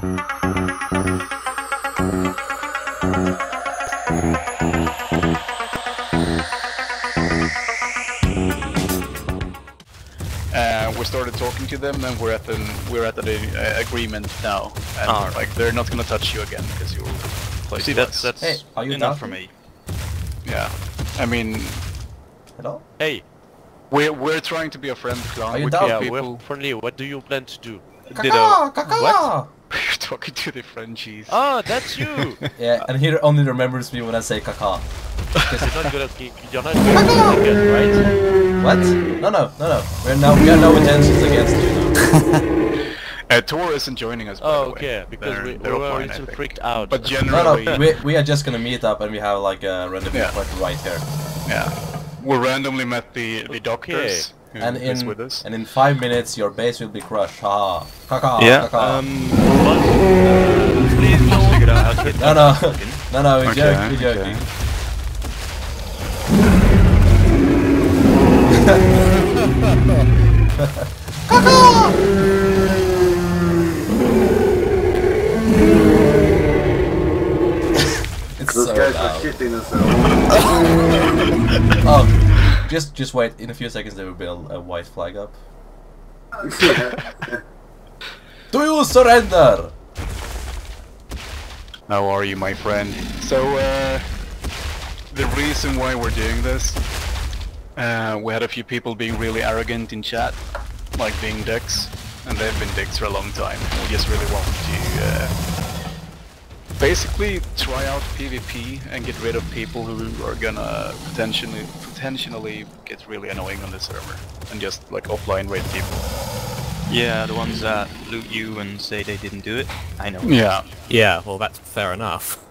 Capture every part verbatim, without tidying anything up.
Uh, we started talking to them, and we're at an we're at an uh, agreement now, and oh, like they're not gonna touch you again because you're. Like, see, that's that's hey, are you enough down? For me. Yeah, I mean. Hello. Hey, we're we're trying to be a friend clan. Are you we down? Yeah, people. We're friendly. What do you plan to do? Caca, caca. What? You're talking to the Frenchies. Oh, that's you! Yeah, and he only remembers me when I say caca. Because you're not good at you're not good at again, right? What? No, no, no, no. We're now we are now intentions against you. uh, Tor isn't joining us. By oh, the way. Okay, because they're, we, they're we were fine, freaked out. But generally, no, no, we we are just gonna meet up and we have like a random yeah. right here. Yeah, we randomly met the the doctors. Okay. And in with us. and in five minutes your base will be crushed. Ah, caca, yeah. Caca. Um, uh, please don't figure out how to. No, no, no, no. We're okay, joking. We're okay. joking. It's those so guys loud. Are shitting us. Oh. Just, just wait. In a few seconds, there will be a, a white flag up. Do you surrender? How are you, my friend? So, uh, the reason why we're doing this, uh, we had a few people being really arrogant in chat, like being dicks, and they've been dicks for a long time. We just really want to. Uh, Basically, try out PvP and get rid of people who are gonna potentially potentially get really annoying on the server and just like offline raid people. Yeah, the ones that loot you and say they didn't do it. I know. Yeah. Yeah. Well, that's fair enough.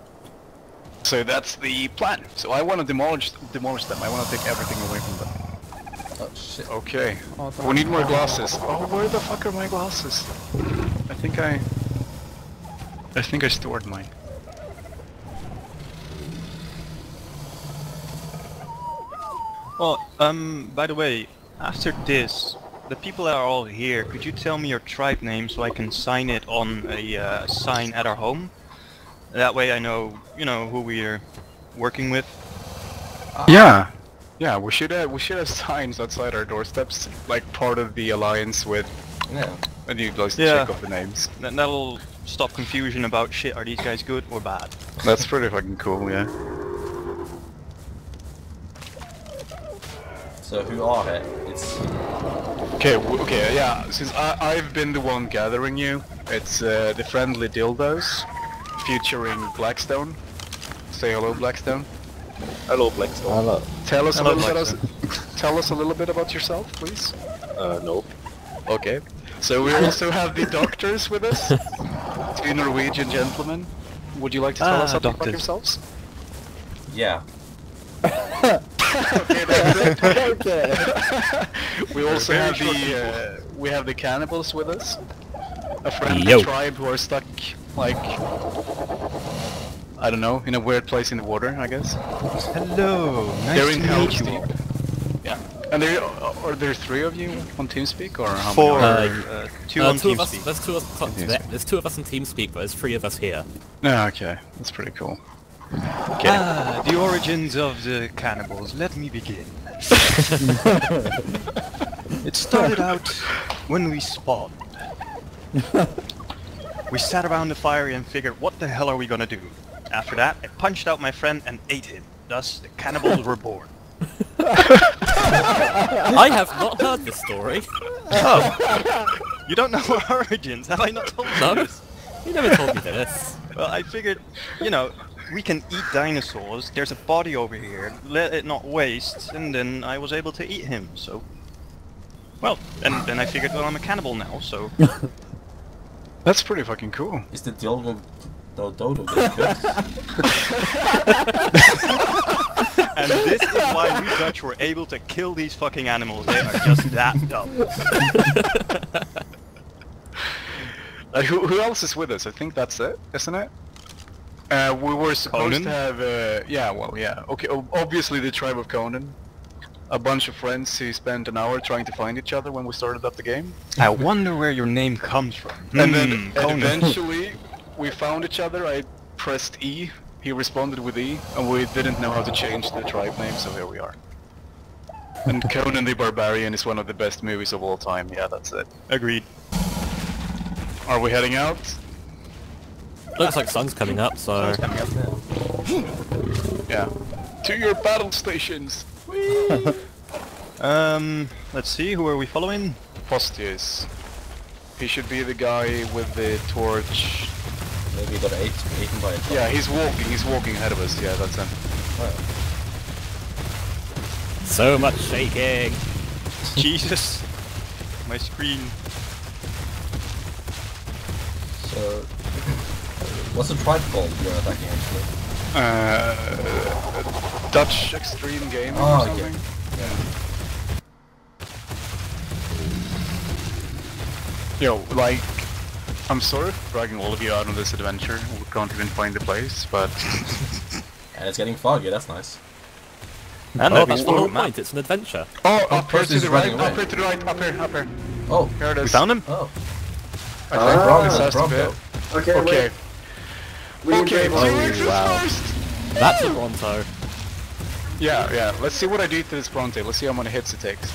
So that's the plan. So I want to demolish demolish them. I want to take everything away from them. Oh shit. Okay. Oh, we need more glasses. Oh, where the fuck are my glasses? I think I. I think I stored mine. Well, um, by the way, after this, the people that are all here, could you tell me your tribe name so I can sign it on a uh, sign at our home? That way I know, you know, who we are working with. Uh, yeah, yeah, we should have, we should have signs outside our doorsteps, like part of the alliance with... Yeah. And you guys yeah. check off the names. That, that'll stop confusion about shit, are these guys good or bad? That's pretty fucking cool, yeah. So who are they? It's... Okay, okay, yeah, since I, I've been the one gathering you, it's uh, the Friendly Dildos, featuring Blackstone. Say hello, Blackstone. Hello, Blackstone. Hello. Tell us, hello, a, little Blackstone. Us, tell us a little bit about yourself, please. Uh, no. Okay. So we also have the doctors with us. Two Norwegian gentlemen. Would you like to tell ah, us something about yourselves? Yeah. Okay, that's it. Okay. We also have the uh, we have the cannibals with us. A friendly Yo. tribe who are stuck, like, I don't know, in a weird place in the water, I guess. Hello. Nice They're in Hell's Deep. Yeah. And there are there three of you on TeamSpeak or how Four, many? Four, uh, two uh, on two TeamSpeak. Us, there's, two us, TeamSpeak. there's two of us on TeamSpeak, but there's three of us here. Oh, okay, that's pretty cool. Okay. Ah, the origins of the cannibals. Let me begin. It started out when we spawned. We sat around the fire and figured, what the hell are we gonna do? After that, I punched out my friend and ate him. Thus, the cannibals were born. I have not heard this story. Oh. You don't know our origins, have I not told you no? this? You never told me this. Well, I figured, you know, we can eat dinosaurs, there's a body over here, let it not waste, and then I was able to eat him, so... Well, and then I figured, well, I'm a cannibal now, so... That's pretty fucking cool. Is the dildo... the dodo good? And this is why we Dutch were able to kill these fucking animals. They are just that dumb. uh, who, who else is with us? I think that's it, isn't it? Uh, we were supposed Conan? to have... Uh, yeah, well, yeah. Okay, obviously the tribe of Conan. a bunch of friends who spent an hour trying to find each other when we started up the game. I wonder where your name comes from. And then mm, and eventually we found each other. I pressed E, he responded with E, and we didn't know how to change the tribe name, so here we are. And Conan the Barbarian is one of the best movies of all time. Yeah, that's it. Agreed. Are we heading out? Looks like sun's coming up, so... Sun's coming up, yeah. Yeah. To your battle stations! Whee! um, let's see, who are we following? Fostius. He should be the guy with the torch. Maybe he got eight, eaten by a torch. Yeah, he's walking, he's walking ahead of us. Yeah, that's him. Wow. So much shaking! Jesus! My screen! So... What's the tribe called you're attacking actually? Uh... Dutch Extreme Game oh, or something? Yeah. Yeah. Yo, like... I'm sorry for dragging all of you out on this adventure. We can't even find the place, but... And it's getting foggy, that's nice. And oh, that's the whole point, it's an adventure. Oh, oh up here to the right, up here to the right, up here, up here. Oh, here it is. We found him? Oh. I think Broncos has to be. Okay, okay. Wait. We okay, we'll do oh, wow. first! That's a Bronto. Yeah, yeah, let's see what I do to this Bronto, let's see how many hits it takes.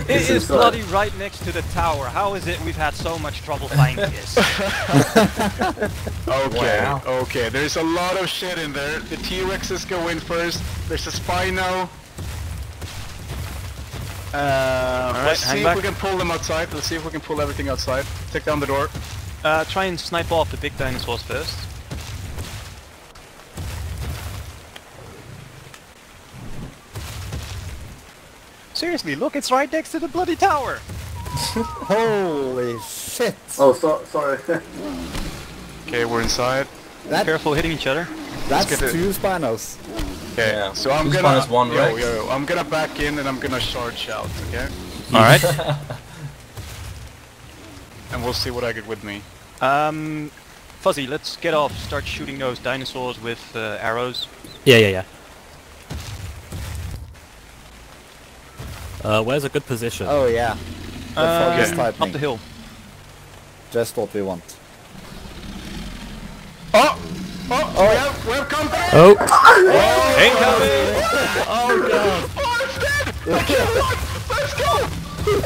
It this is bloody good. Right next to the tower, how is it we've had so much trouble finding this? Okay, wow. Okay, there's a lot of shit in there. The T-Rexes go in first, there's a Spino. Uh, right, let's see back. If we can pull them outside, let's see if we can pull everything outside. Take down the door. Uh, try and snipe off the big dinosaurs first. Seriously, look, it's right next to the bloody tower! Holy shit! Oh, so sorry. Okay, we're inside. That careful hitting each other. That's two Spinos. Okay, yeah. So I'm two gonna... One yo, yo, I'm gonna back in and I'm gonna charge out, okay? Alright. And we'll see what I get with me. Um... Fuzzy, let's get off, start shooting those dinosaurs with uh, arrows. Yeah, yeah, yeah. Uh, where's a good position? Oh yeah, the uh, fog yeah. Is up the hill. Just what we want. Oh! Oh! Oh. We have, we have company! Oh! Oh. Incoming! Oh god! Oh, I'm dead! I can't look! Let's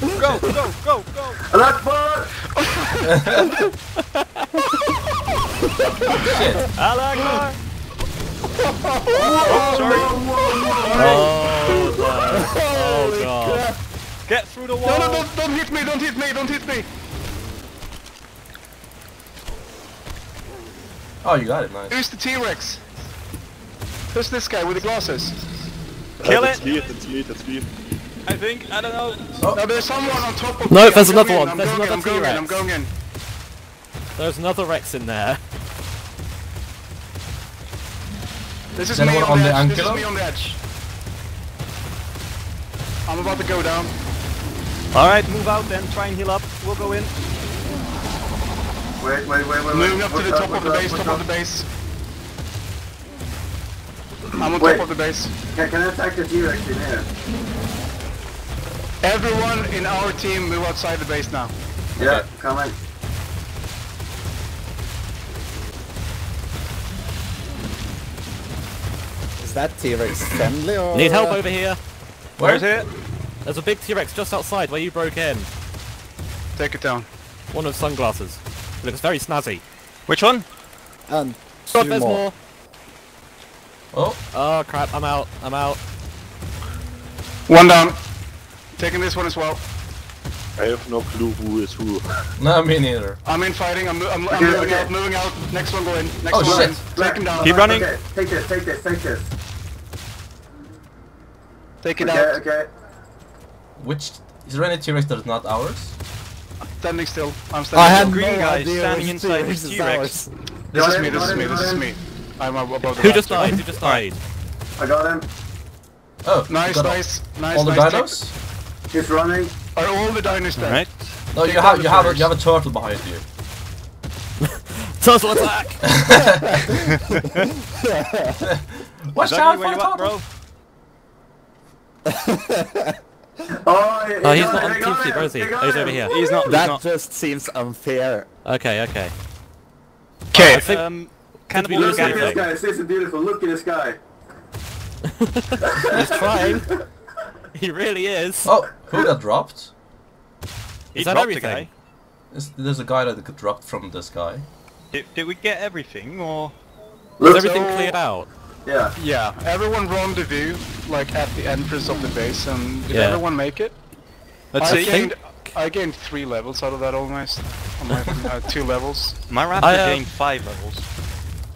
go! Yeah. Go! Go! Go! Go! Alagmar! Shit! Alagmar! Oh, sorry! Oh, god. Oh god. Get through the wall! No, no, don't, don't hit me, don't hit me, don't hit me! Oh, you got it, nice. Who's the T-Rex? Who's this guy with the glasses? Kill it! It's me, it's me, it's me. I think, I don't know. Oh. No, there's someone on top of me. No, there's another one, there's another T-Rex. I'm going in, I'm going in. There's another Rex in there. This is me on the edge, this is me on the edge. I'm about to go down. Alright, move out then, try and heal up. We'll go in. Wait, wait, wait, wait. Moving up to the top of the base, top of the base. I'm on top of the base. Can I attack the T-Rex in here? Everyone in our team move outside the base now. Yeah, come in. Is that T-Rex friendly or...? Need help over here. Where is it? There's a big T-Rex just outside where you broke in. Take it down. One of sunglasses. It looks very snazzy. Which one? Um, God, there's more. more. Oh. Oh crap, I'm out, I'm out. One down. Taking this one as well. I have no clue who is who. No, me neither. I'm in fighting, I'm, I'm, I'm okay, moving okay. out, moving out. Next one go in, next oh, one shit. in. Take him down. Keep running. Okay. Take this, take this, take this. Take it okay, out. Okay, okay. Which... Is there any T-Rex that is not ours? I'm standing still. I'm standing I still. I green no guy standing inside the T-Rex. This, this is me, this is me, this is me. I'm about to Who just died? Who just died? I got him. Oh, nice, nice, nice, all nice. All the dinos? He's running. Are all the dinos dead? Alright. No, you have, you, have a, you have a turtle behind you. Turtle attack! Watch out for the turtle! Oh, he's, oh, he's not on Team Sleeper, is he? Oh, he's over here. He's not. He's that not. Just seems unfair. Okay, okay. Okay. Oh, think, um, can we look at this guy? This is beautiful. Look at this guy. He's trying. He really is. Oh, who that dropped? He is that dropped everything? Is, there's a guy that got dropped from the sky. Did, did we get everything, or was everything so... cleared out? Yeah. Yeah. Everyone roamed the view, like at the entrance of the base, and did yeah. everyone make it? Let's I see. Gained, I gained three levels out of that almost. On my, uh, two levels. My raptor uh, gained five levels.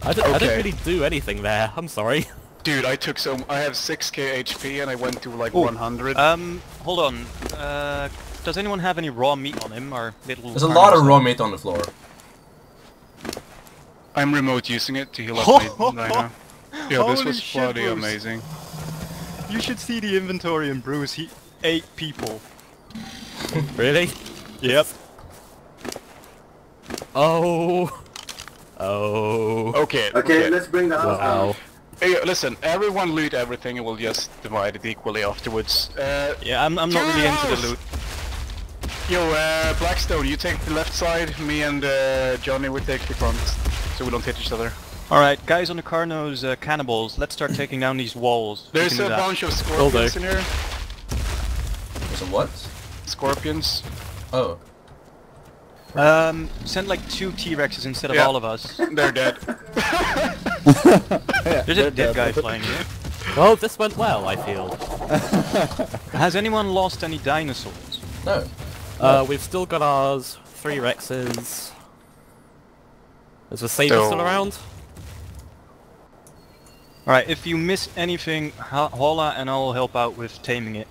I, did, okay. I didn't really do anything there. I'm sorry. Dude, I took so I have six K H P and I went to like Ooh. one hundred. Um, hold on. Uh, does anyone have any raw meat on him or little? There's a lot of raw meat on the floor. I'm remote using it to heal up right now. Yeah, this was bloody amazing. You should see the inventory in Bruce. He ate people. Really? Yep. Oh. Oh. Okay. Okay. Let's bring the house down. Hey, listen, everyone loot everything and we'll just divide it equally afterwards. Uh, yeah, I'm, I'm not really into the loot. Yo, uh, Blackstone, you take the left side, me and uh, Johnny will take the front, so we don't hit each other. Alright, guys on the Carno's uh, cannibals, let's start taking down these walls. There's a bunch of scorpions in here. There's a what? Scorpions. Oh. Um, send like two T-Rexes instead of yeah. all of us. They're dead. Yeah, there's a dead, dead guy flying here. Well, this went well, I feel. Has anyone lost any dinosaurs? No. Uh, we've still got ours, three Rexes. Is the saber still around? Alright, if you miss anything, ho holla and I'll help out with taming it.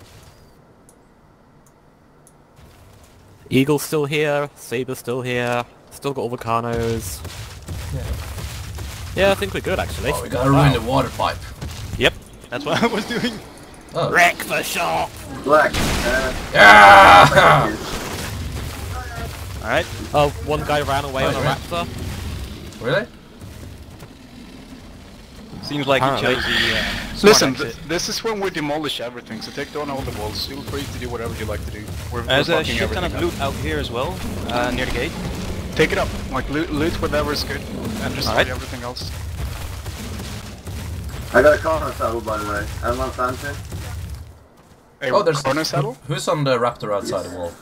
Eagle's still here, Saber's still here, still got all the Carnos. Yeah. Yeah, I think we're good actually. Oh, we gotta wow. ruin the water pipe. Yep, that's what I was doing. Oh. Wreck the shop! Wreck! Uh, yeah! Alright. Oh, one guy ran away oh, on a right. raptor. Really? Seems like he chose the uh, Listen, th this is when we demolish everything, so take down all the walls. Feel free to do whatever you like to do. We're, There's we're a shit ton of loot out here as well, uh, near the gate. Take it up, like loot, loot whatever is good, and just right. everything else. I got a corner saddle by the way, I'm on Sanjay. Hey, oh, there's corner saddle? Who's on the raptor outside yes. the wall?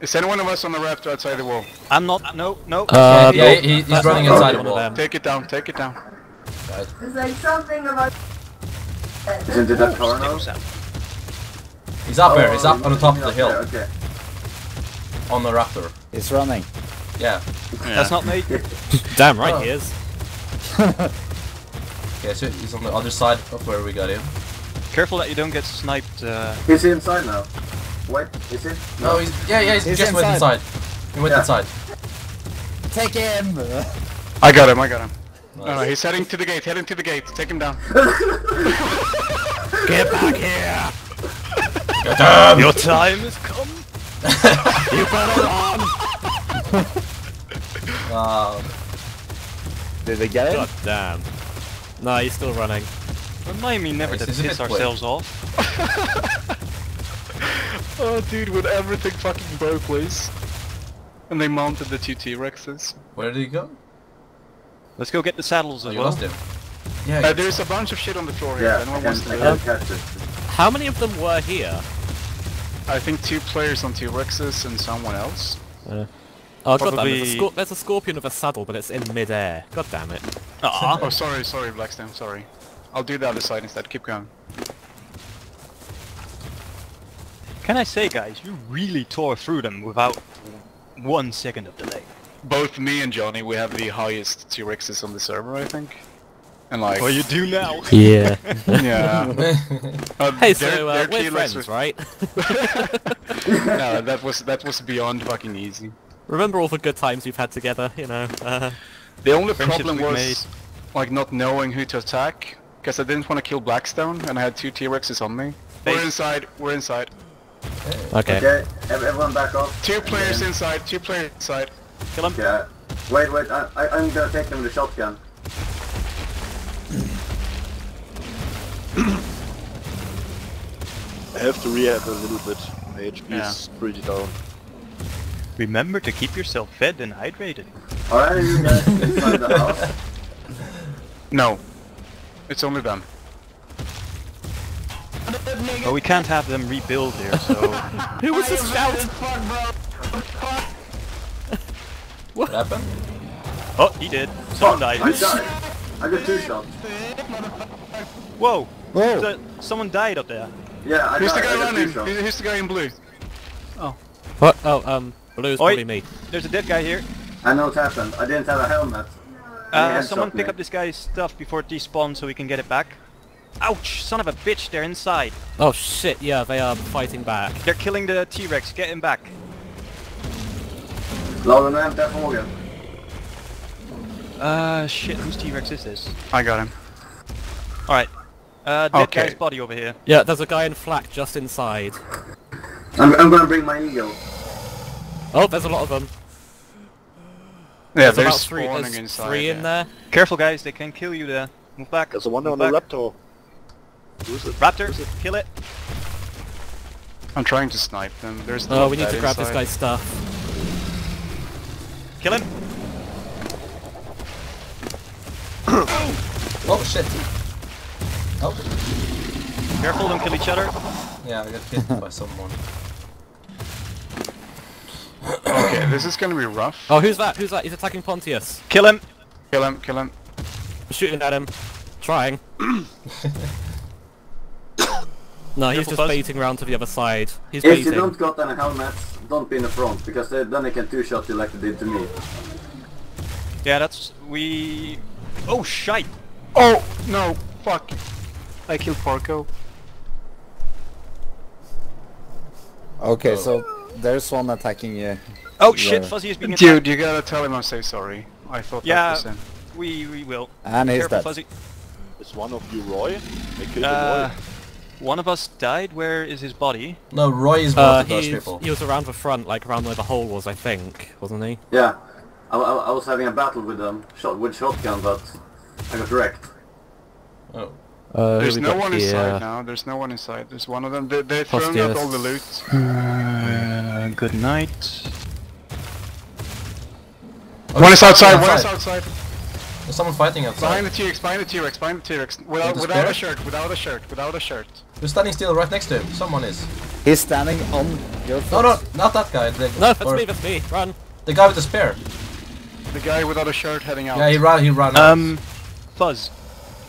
Is anyone of us on the raptor outside the wall? I'm not, uh, no, no. Uh, yeah, no. He, he's That's running outside the wall. Take it down, take it down. Right. There's like something about... Isn't it that corner? He's up oh, there, he's up on the top of the hill. There, okay. On the raptor. It's running. Yeah. yeah. That's not me. Damn right oh. he is. Okay, so he's on the other side of where we got him. Careful that you don't get sniped. Uh... He's inside now. Wait, is he? No, no he's, yeah, yeah, he's, he's just inside. went inside. He went yeah. inside. Take him! I got him, I got him. Nice. No, no, he's heading to the gate, heading to the gate. Take him down. Get back here! Get him! Your time has come. You better on! Wow. Did they get it? God damn. No, he's still running. Remind me never to piss ourselves off. Oh dude, with everything fucking broke loose. And they mounted the two T-Rexes. Where did he go? Let's go get the saddles as well. You lost him. Yeah, uh, there's a bunch of shit on the floor yeah, here. No one wants to um, catch it. How many of them were here? I think two players on T-Rexes and someone else. Uh, oh Probably... god damn, there's a, there's a scorpion with a saddle, but it's in midair. God damn it. Aww. Oh, sorry, sorry, Blackstone, sorry. I'll do the other side instead, keep going. Can I say, guys, you really tore through them without one second of delay. Both me and Johnny, we have the highest T-Rexes on the server, I think. And like... Well, you do now! Yeah. Yeah. Um, hey, so, uh, we're friends, with... right? No, that was, that was beyond fucking easy. Remember all the good times we've had together, you know? Uh, the only problem was, made. like, not knowing who to attack. Because I didn't want to kill Blackstone, and I had two T-Rexes on me. They... We're inside, we're inside. Okay. Okay, everyone back off. Two players then... inside, two players inside. Kill him. Yeah. Wait, wait, I, I, I'm gonna take them with a shotgun. I have to rehab a little bit. My H P yeah. is pretty down. Remember to keep yourself fed and hydrated. Are you guys inside the house? No. It's only them. But we can't have them rebuild here, so... It was a shout! What? What happened? Oh, he did. Someone died. I died. I got two shots. Whoa! Whoa. So, someone died up there. Yeah, I Who's died. the guy running? Who's, who's the guy in blue? Oh. What? Oh, um, blue's probably me. There's a dead guy here. I know what's happened. I didn't have a helmet. Uh, someone pick me. up this guy's stuff before it despawns so we can get it back. Ouch! Son of a bitch, they're inside. Oh shit, yeah, they are fighting back. They're killing the T-Rex, get him back. Uh, shit, whose T-Rex is this? I got him. Alright. Uh, dead okay. guy's body over here. Yeah, there's a guy in flak just inside. I'm, I'm gonna bring my eagle. Oh, there's a lot of them. Yeah, there's, there's about three, there's inside, three yeah. in there. Careful guys, they can kill you there. Move back. There's a one on the raptor. Who's it? Raptor, Who's it? kill it. I'm trying to snipe them. There's no. Oh, we need to grab inside. this guy's stuff. Kill him. Oh shit. Oh. Careful, don't kill each other. Yeah, I got hit by someone. Okay, this is gonna be rough. Oh, who's that? Who's that? He's attacking Pontius. Kill him. Kill him. Kill him. I'm shooting at him. Trying. No, he's Triple just fuzz. baiting round to the other side. He's if baiting. you don't got any helmets, don't be in the front, because they, then they can two-shot you like they did to me. Yeah, that's... we... Oh, shite! Oh, no, fuck. I killed Porco. Okay, oh. so there's one attacking you. Oh, the... shit, Fuzzy is being attacked. Dude, you gotta tell him I say sorry. I thought yeah, that was him. Yeah, we, we will. And he's dead. Fuzzy. Is one of you Roy? I killed uh, Roy. One of us died. Where is his body? No, Roy is one uh, of those people. He was around the front, like around where the hole was, I think, wasn't he? Yeah, I, I, I was having a battle with them, shot with shotgun, but I got wrecked. Oh. Uh, There's no one here? inside now. There's no one inside. There's one of them. They they thrown out all the loot. Uh, good night. Oh, one is outside. One is outside. There's someone fighting outside. Behind the T-Rex, behind the T-Rex, behind the T-Rex. Without, without a shirt, without a shirt, without a shirt. You're standing still right next to him, someone is. He's standing on your foot. No, no, not that guy. The, no, that's me, that's me, run. The guy with the spear. The guy without a shirt heading out. Yeah, he ran, he ran out. Um, Fuzz,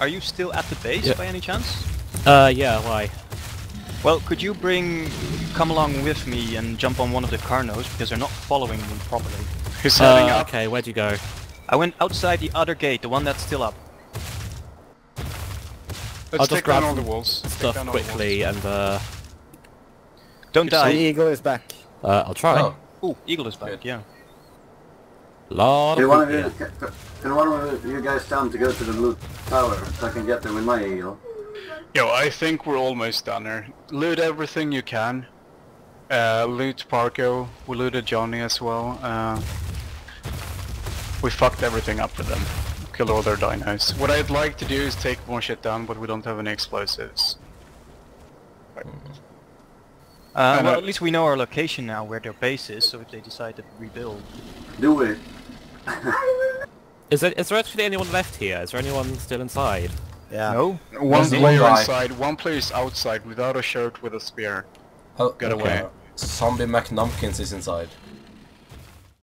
are you still at the base yeah. by any chance? Uh, yeah, why? Well, could you bring, come along with me and jump on one of the Carnos, because they're not following me properly. He's heading uh, up. Okay, where'd you go? I went outside the other gate, the one that's still up. Let's I'll just grab all the walls. stuff quickly walls. and uh... Don't if die. The eagle is back. Uh, I'll try. Oh. Ooh, eagle is back, Good. yeah. Lot can, one of you, can, can one of you guys down to go to the loot tower so I can get there with my eagle? Yo, I think we're almost done here. Loot everything you can. Uh, loot Parko. We looted Johnny as well. Uh, We fucked everything up for them. Killed all their dinos. What I'd like to do is take more shit down, but we don't have any explosives. Right. Uh, well, at least we know our location now, where their base is, so if they decide to rebuild. Do it! Is there, is there actually anyone left here? Is there anyone still inside? Yeah. No? One player inside, one player is outside, without a shirt, with a spear. Oh, Get okay. away. Zombie McNumpkins is inside.